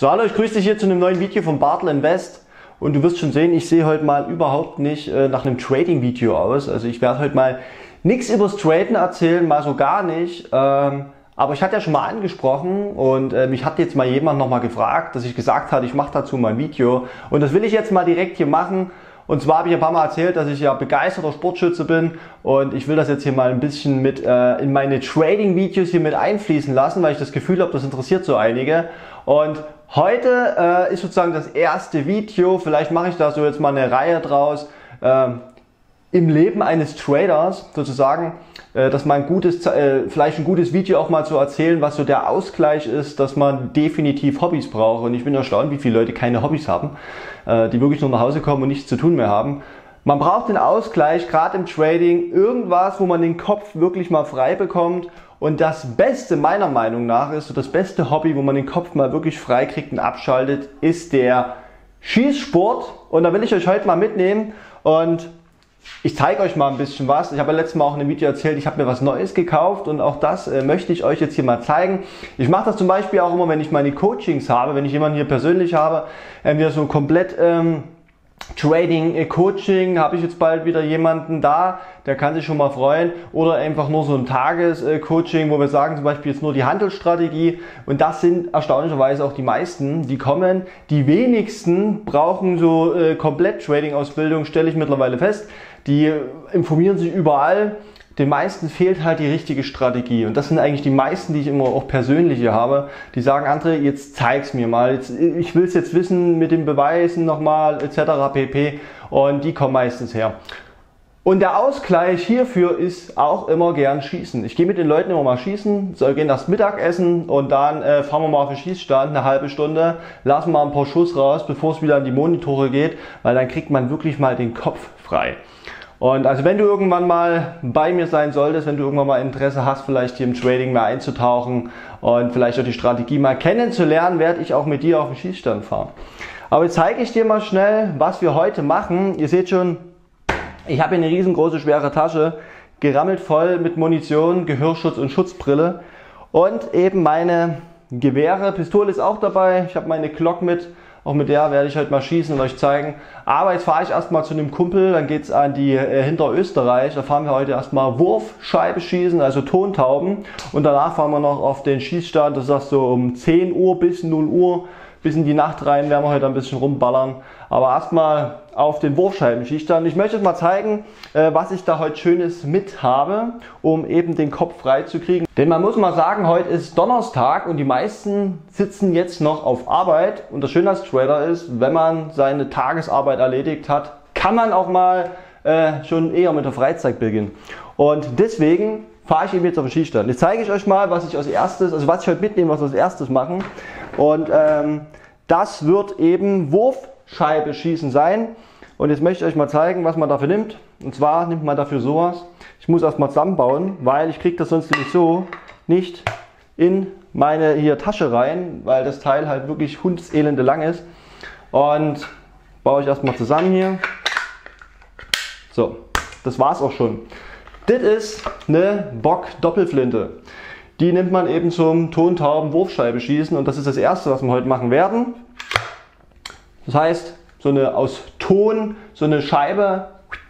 So, hallo, ich grüße dich hier zu einem neuen Video von Bartel Invest und du wirst schon sehen, ich sehe heute mal überhaupt nicht nach einem Trading-Video aus. Also ich werde heute mal nichts übers Traden erzählen, mal so gar nicht. Aber ich hatte ja schon mal angesprochen und mich hat jetzt mal jemand nochmal gefragt, dass ich gesagt hatte, ich mache dazu mal ein Video und das will ich jetzt mal direkt hier machen. Und zwar habe ich ein paar Mal erzählt, dass ich ja begeisterter Sportschütze bin und ich will das jetzt hier mal ein bisschen mit in meine Trading-Videos hier mit einfließen lassen, weil ich das Gefühl habe, das interessiert so einige. Und heute ist sozusagen das erste Video, vielleicht mache ich da so jetzt mal eine Reihe draus, im Leben eines Traders sozusagen, dass man vielleicht ein gutes Video auch mal zu erzählen, was so der Ausgleich ist, dass man definitiv Hobbys braucht. Und ich bin erstaunt, wie viele Leute keine Hobbys haben, die wirklich nur nach Hause kommen und nichts zu tun mehr haben. Man braucht den Ausgleich, gerade im Trading, irgendwas, wo man den Kopf wirklich mal frei bekommt. Und das Beste meiner Meinung nach ist, so das beste Hobby, wo man den Kopf mal wirklich frei kriegt und abschaltet, ist der Schießsport. Und da will ich euch heute mal mitnehmen und ich zeige euch mal ein bisschen was. Ich habe ja letztes Mal auch in einem Video erzählt, ich habe mir was Neues gekauft und auch das möchte ich euch jetzt hier mal zeigen. Ich mache das zum Beispiel auch immer, wenn ich meine Coachings habe, wenn ich jemanden hier persönlich habe, wieder so komplett Trading, Coaching, habe ich jetzt bald wieder jemanden da, der kann sich schon mal freuen, oder einfach nur so ein Tages-Coaching, wo wir sagen zum Beispiel jetzt nur die Handelsstrategie, und das sind erstaunlicherweise auch die meisten, die kommen. Die wenigsten brauchen so komplett Trading-Ausbildung, stelle ich mittlerweile fest, die informieren sich überall. Den meisten fehlt halt die richtige Strategie und das sind eigentlich die meisten, die ich immer auch persönlich hier habe, die sagen, André, jetzt zeig's mir mal, ich will's jetzt wissen mit den Beweisen nochmal etc. pp. Und die kommen meistens her. Und der Ausgleich hierfür ist auch immer gern Schießen. Ich gehe mit den Leuten immer mal schießen, so, gehen das Mittagessen und dann fahren wir mal auf den Schießstand eine halbe Stunde, lassen mal ein paar Schuss raus, bevor es wieder an die Monitore geht, weil dann kriegt man wirklich mal den Kopf frei. Und also wenn du irgendwann mal bei mir sein solltest, wenn du irgendwann mal Interesse hast, vielleicht hier im Trading mal einzutauchen und vielleicht auch die Strategie mal kennenzulernen, werde ich auch mit dir auf den Schießstand fahren. Aber jetzt zeige ich dir mal schnell, was wir heute machen. Ihr seht schon, ich habe hier eine riesengroße, schwere Tasche, gerammelt voll mit Munition, Gehörschutz und Schutzbrille und eben meine Gewehre. Pistole ist auch dabei, ich habe meine Glock mit. Auch mit der werde ich heute mal schießen und euch zeigen. Aber jetzt fahre ich erstmal zu einem Kumpel, dann geht es an die Hinterösterreich. Da fahren wir heute erstmal Wurfscheibe schießen, also Tontauben. Und danach fahren wir noch auf den Schießstand. Das ist so um 10 Uhr bis 0 Uhr. Bis in die Nacht rein werden wir heute ein bisschen rumballern. Aber erstmal auf den Wurfscheiben-Schießstand. Ich möchte euch mal zeigen, was ich da heute Schönes mit habe, um eben den Kopf frei zu kriegen. Denn man muss mal sagen, heute ist Donnerstag und die meisten sitzen jetzt noch auf Arbeit. Und das Schöne als Trader ist, wenn man seine Tagesarbeit erledigt hat, kann man auch mal schon eher mit der Freizeit beginnen. Und deswegen fahre ich eben jetzt auf den Schießstand. Jetzt zeige ich euch mal, was ich als erstes, also was ich heute mitnehme, was wir als erstes machen. Und das wird eben Wurfscheibe schießen sein. Und jetzt möchte ich euch mal zeigen, was man dafür nimmt. Und zwar nimmt man dafür sowas. Ich muss erstmal zusammenbauen, weil ich kriege das sonst nämlich so nicht in meine hier Tasche rein, weil das Teil halt wirklich hundeselende lang ist. Und baue ich erstmal zusammen hier. So, das war's auch schon. Das ist eine Bock Doppelflinte. Die nimmt man eben zum Tontauben-Wurfscheibe schießen und das ist das erste, was wir heute machen werden. Das heißt, so eine aus Ton, so eine Scheibe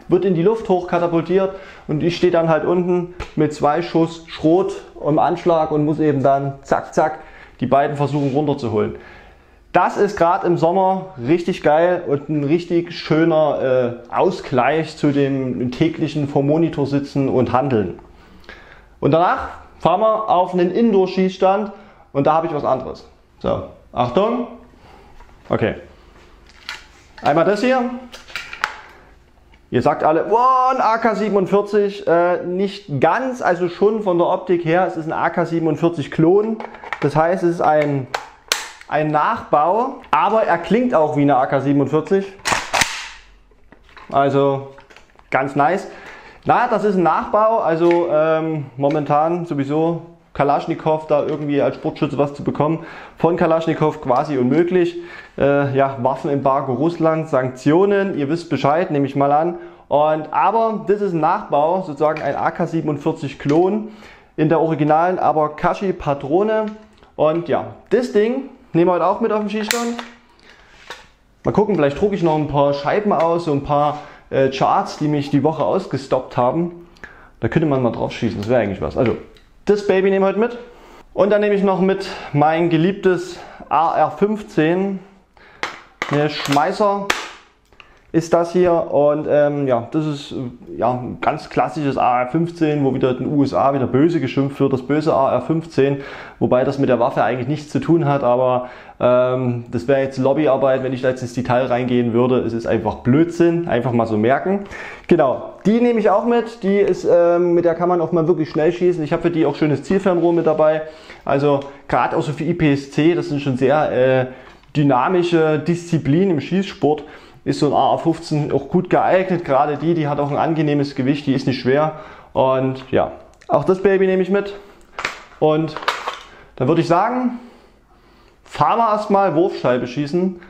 wird in die Luft hochkatapultiert und ich stehe dann halt unten mit 2 Schuss Schrot im Anschlag und muss eben dann zack, zack, die beiden versuchen runterzuholen. Das ist gerade im Sommer richtig geil und ein richtig schöner Ausgleich zu dem täglichen vor Monitor sitzen und handeln. Und danach fahren wir auf einen Indoor-Schießstand und da habe ich was anderes. So, Achtung. Okay. Einmal das hier. Ihr sagt alle, wow, ein AK-47. Nicht ganz, also schon von der Optik her. Es ist ein AK-47-Klon. Das heißt, es ist ein Nachbau, aber er klingt auch wie eine AK-47. Also ganz nice. Na, das ist ein Nachbau, also momentan sowieso Kalaschnikow da irgendwie als Sportschütze was zu bekommen. Von Kalaschnikow quasi unmöglich. Ja, Waffenembargo Russland, Sanktionen, ihr wisst Bescheid, nehme ich mal an. Aber das ist ein Nachbau, sozusagen ein AK-47-Klon in der originalen Abakashi-Patrone. Und ja, das Ding Nehmen wir heute auch mit auf den Schießstand. Mal gucken, vielleicht drucke ich noch ein paar Scheiben aus, so ein paar Charts, die mich die Woche ausgestoppt haben. Da könnte man mal drauf schießen, das wäre eigentlich was. Also, das Baby nehme ich heute mit. Und dann nehme ich noch mit mein geliebtes AR-15. Eine Schmeißer ist das hier. Und ja, das ist ein ganz klassisches AR-15, wo wieder in den USA wieder böse geschimpft wird, das böse AR-15. Wobei das mit der Waffe eigentlich nichts zu tun hat, aber das wäre jetzt Lobbyarbeit, wenn ich da jetzt ins Detail reingehen würde. Es ist einfach Blödsinn, einfach mal so merken. Genau, die nehme ich auch mit. Die ist, mit der kann man auch mal wirklich schnell schießen. Ich habe für die auch schönes Zielfernrohr mit dabei. Also gerade auch so für IPSC, das sind schon sehr dynamische Disziplinen im Schießsport. Ist so ein AR-15 auch gut geeignet. Gerade die hat auch ein angenehmes Gewicht, die ist nicht schwer. Und ja, auch das Baby nehme ich mit. Und dann würde ich sagen, fahren wir erstmal Wurfscheibe schießen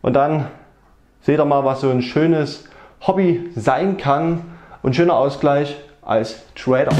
und dann seht ihr mal, was so ein schönes Hobby sein kann und schöner Ausgleich als Trader.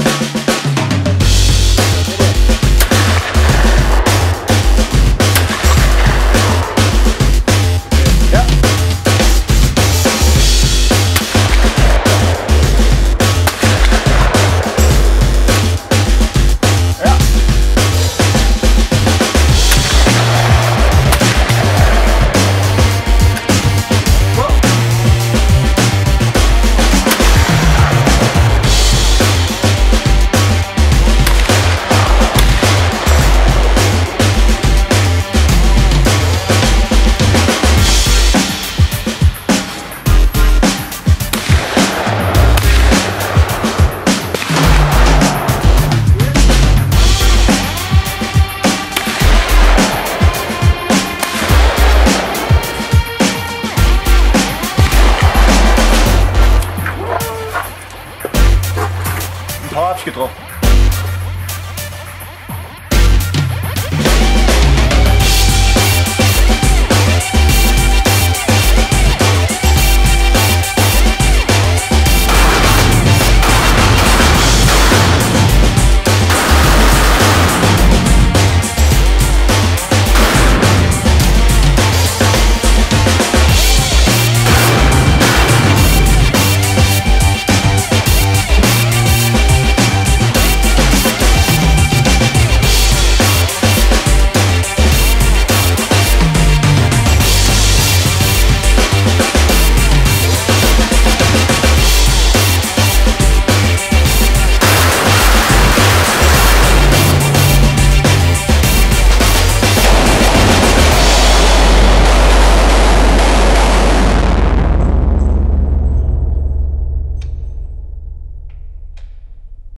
Getroffen.